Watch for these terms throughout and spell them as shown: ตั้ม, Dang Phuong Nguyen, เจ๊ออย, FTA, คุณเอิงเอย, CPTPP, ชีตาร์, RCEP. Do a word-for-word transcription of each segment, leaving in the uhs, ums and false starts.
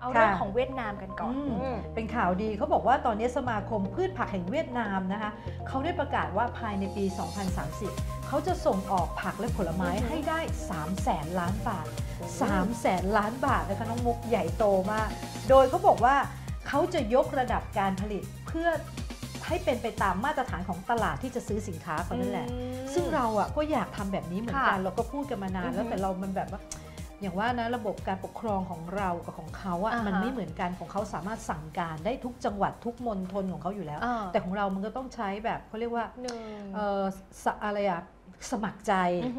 เอาเรื่องของเวียดนามกันก่อนเป็นข่าวดีเขาบอกว่าตอนนี้สมาคมพืชผักแห่งเวียดนามนะคะเขาได้ประกาศว่าภายในปีสองพันสามสิบเขาจะส่งออกผักและผลไม้ให้ได้สามแสนล้านบาทสามแสนล้านบาทนะคะน้องมุกใหญ่โตมากโดยเขาบอกว่าเขาจะยกระดับการผลิตเพื่อให้เป็นไปตามมาตรฐานของตลาดที่จะซื้อสินค้าเขานั่นแหละซึ่งเราอ่ะก็อยากทำแบบนี้เหมือนกันเราก็พูดกันมานานแล้วแต่เรามันแบบว่าอย่างว่านะระบบการปกครองของเรากับของเขาอ่ะมันไม่เหมือนกันของเขาสามารถสั่งการได้ทุกจังหวัดทุกมณฑลของเขาอยู่แล้วแต่ของเรามันก็ต้องใช้แบบเขาเรียกว่าอะไรอ่ะสมัครใจ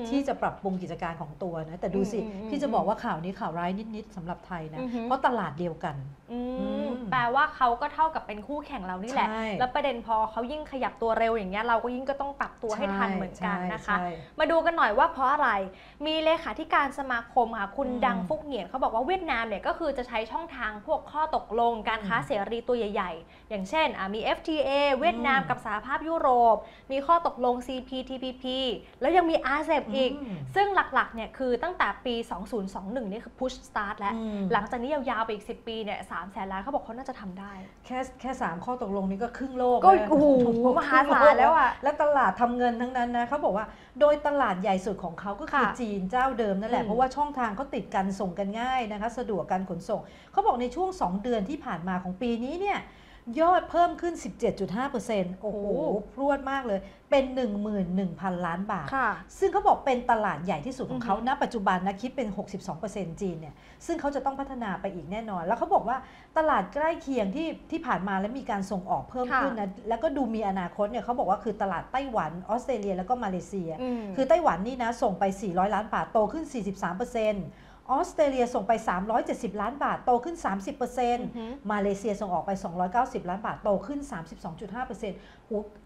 ที่จะปรับปรุงกิจการของตัวนะแต่ดูสิพี่จะบอกว่าข่าวนี้ข่าวร้ายนิดๆสำหรับไทยนะเพราะตลาดเดียวกันแปลว่าเขาก็เท่ากับเป็นคู่แข่งเรานี่แหละแล้วประเด็นพอเขายิ่งขยับตัวเร็วอย่างเงี้ยเราก็ยิ่งก็ต้องปรับตัวให้ทันเหมือนกันนะคะมาดูกันหน่อยว่าเพราะอะไรมีเลขาธิการสมาคมค่ะคุณดังฟุกเหงียนเขาบอกว่าเวียดนามเนี่ยก็คือจะใช้ช่องทางพวกข้อตกลงการค้าเสรีตัวใหญ่ๆอย่างเช่นมี เอฟ ที เอ เวียดนามกับสหภาพยุโรปมีข้อตกลง ซี พี ที พี พี แล้วยังมี อาร์ ซี อี พี อีกซึ่งหลักๆเนี่ยคือตั้งแต่ปีสองพันยี่สิบเอ็ดนี่คือ push start แล้วหลังจากนี้ยาวๆไปอีกสิบปีเนี่ยสามแสนล้านเขาบอกเขาน่าจะทำได้แค่แค่สามข้อตกลงนี้ก็ครึ่งโลกก็โอ้โหมหาศาลแล้วอ่ะและตลาดทำเงินทั้งนั้นนะเขาบอกว่าโดยตลาดใหญ่สุดของเขาก็คือจีนเจ้าเดิมนั่นแหละเพราะว่าช่องทางเขาติดกันส่งกันง่ายนะคะสะดวกการขนส่งเขาบอกในช่วงสองเดือนที่ผ่านมาของปีนี้เนี่ยยอดเพิ่มขึ้น สิบเจ็ดจุดห้าเปอร์เซ็นต์ โอ้โหพรวดมากเลยเป็น หนึ่งหมื่นหนึ่งพันล้านบาทซึ่งเขาบอกเป็นตลาดใหญ่ที่สุดของเขาณปัจจุบันนะคิดเป็น หกสิบสองเปอร์เซ็นต์ จีนเนี่ยซึ่งเขาจะต้องพัฒนาไปอีกแน่นอนแล้วเขาบอกว่าตลาดใกล้เคียงที่ที่ผ่านมาและมีการส่งออกเพิ่มขึ้นนะแล้วก็ดูมีอนาคตเนี่ยเขาบอกว่าคือตลาดไต้หวันออสเตรเลียแล้วก็มาเลเซียคือไต้หวันนี่นะส่งไปสี่ร้อยล้านบาทโตขึ้น สี่สิบสามเปอร์เซ็นต์ออสเตรเลียส่งไปสามร้อยเจ็ดสิบล้านบาทโตขึ้น สามสิบเปอร์เซ็นต์ มาเลเซียส่งออกไปสองร้อยเก้าสิบล้านบาทโตขึ้น สามสิบสองจุดห้าเปอร์เซ็นต์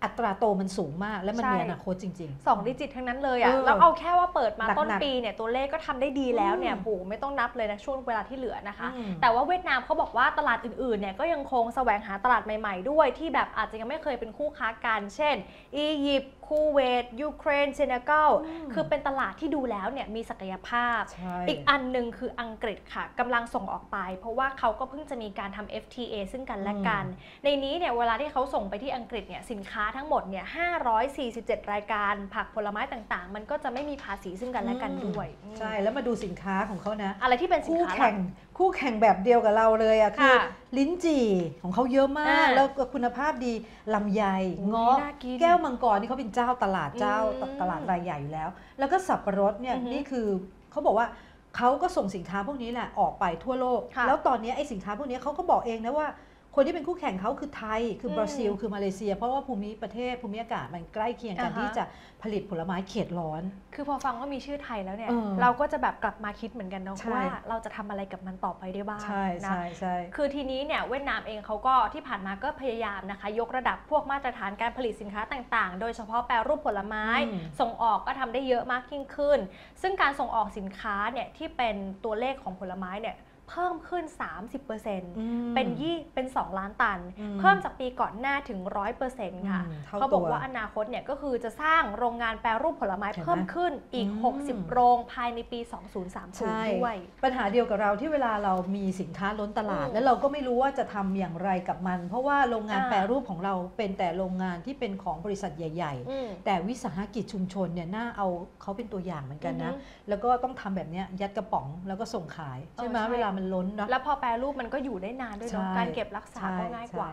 อัตราโตมันสูงมากและมันมีอนาคตจริงๆสองดิจิตทั้งนั้นเลยอ่ะแล้วเอาแค่ว่าเปิดมาต้นปีเนี่ยตัวเลขก็ทำได้ดีแล้วเนี่ยปู่ไม่ต้องนับเลยนะช่วงเวลาที่เหลือนะคะแต่ว่าเวียดนามเขาบอกว่าตลาดอื่นๆเนี่ยก็ยังคงแสวงหาตลาดใหม่ๆด้วยที่แบบอาจจะยังไม่เคยเป็นคู่ค้ากันเช่นอียิปต์คูเวตยูเครนเซเนกัลคือเป็นตลาดที่ดูแล้วเนี่ยมีศักยภาพอีกอันหนึ่งคืออังกฤษค่ะกำลังส่งออกไปเพราะว่าเขาก็เพิ่งจะมีการทำ เอฟ ที เอ ซึ่งกันและกันในนี้เนี่ยเวลาที่เขาส่งไปที่อังกฤษเนี่ยสินค้าทั้งหมดเนี่ยห้าร้อยสี่สิบเจ็ดรายการผักผลไม้ต่างๆมันก็จะไม่มีภาษีซึ่งกันและกันด้วยใช่แล้วมาดูสินค้าของเขานะอะไรที่เป็นคู่แข่งคู่แข่งแบบเดียวกับเราเลยอะคือลิ้นจี่ของเขาเยอะมากแล้วคุณภาพดีลำไยเงาะแก้วมังกรนี่เขาเป็นเจ้าตลาดเจ้าตลาดรายใหญ่อยู่แล้วแล้วก็สับปะรดเนี่ยนี่คือเขาบอกว่าเขาก็ส่งสินค้าพวกนี้แหละออกไปทั่วโลกแล้วตอนนี้ไอ้สินค้าพวกนี้เขาก็บอกเองนะว่าคนที่เป็นคู่แข่งเขาคือไทยคือบราซิลคือมาเลเซียเพราะว่าภูมิประเทศภูมิอากาศมันใกล้เคียงกันที่จะผลิตผลไม้เขตร้อนคือพอฟังว่ามีชื่อไทยแล้วเนี่ยเราก็จะแบบกลับมาคิดเหมือนกันนะว่าเราจะทำอะไรกับมันต่อไปได้บ้างใช่ใช่ใช่คือทีนี้เนี่ยเวียดนามเองเขาก็ที่ผ่านมาก็พยายามนะคะยกระดับพวกมาตรฐานการผลิตสินค้าต่างๆโดยเฉพาะแปรรูปผลไม้ส่งออกก็ทำได้เยอะมากยิ่งขึ้นซึ่งการส่งออกสินค้าเนี่ยที่เป็นตัวเลขของผลไม้เนี่ยเพิ่มขึ้น สามสิบเปอร์เซ็นต์ เป็นยี่เป็นสองล้านตันเพิ่มจากปีก่อนหน้าถึง หนึ่งร้อยเปอร์เซ็นต์ ค่ะเขาบอกว่าอนาคตเนี่ยก็คือจะสร้างโรงงานแปรรูปผลไม้เพิ่มขึ้นอีกหกสิบโรงภายในปีสองพันสามสิบด้วยปัญหาเดียวกับเราที่เวลาเรามีสินค้าล้นตลาดแล้วเราก็ไม่รู้ว่าจะทำอย่างไรกับมันเพราะว่าโรงงานแปรรูปของเราเป็นแต่โรงงานที่เป็นของบริษัทใหญ่ๆแต่วิสาหกิจชุมชนเนี่ยน่าเอาเขาเป็นตัวอย่างเหมือนกันนะแล้วก็ต้องทำแบบนี้ยัดกระป๋องแล้วก็ส่งขายใช่ไหมเวลามันล้นเนาะแล้วพอแปรรูปมันก็อยู่ได้นานด้วยเนาะการเก็บรักษาก็ง่ายกว่า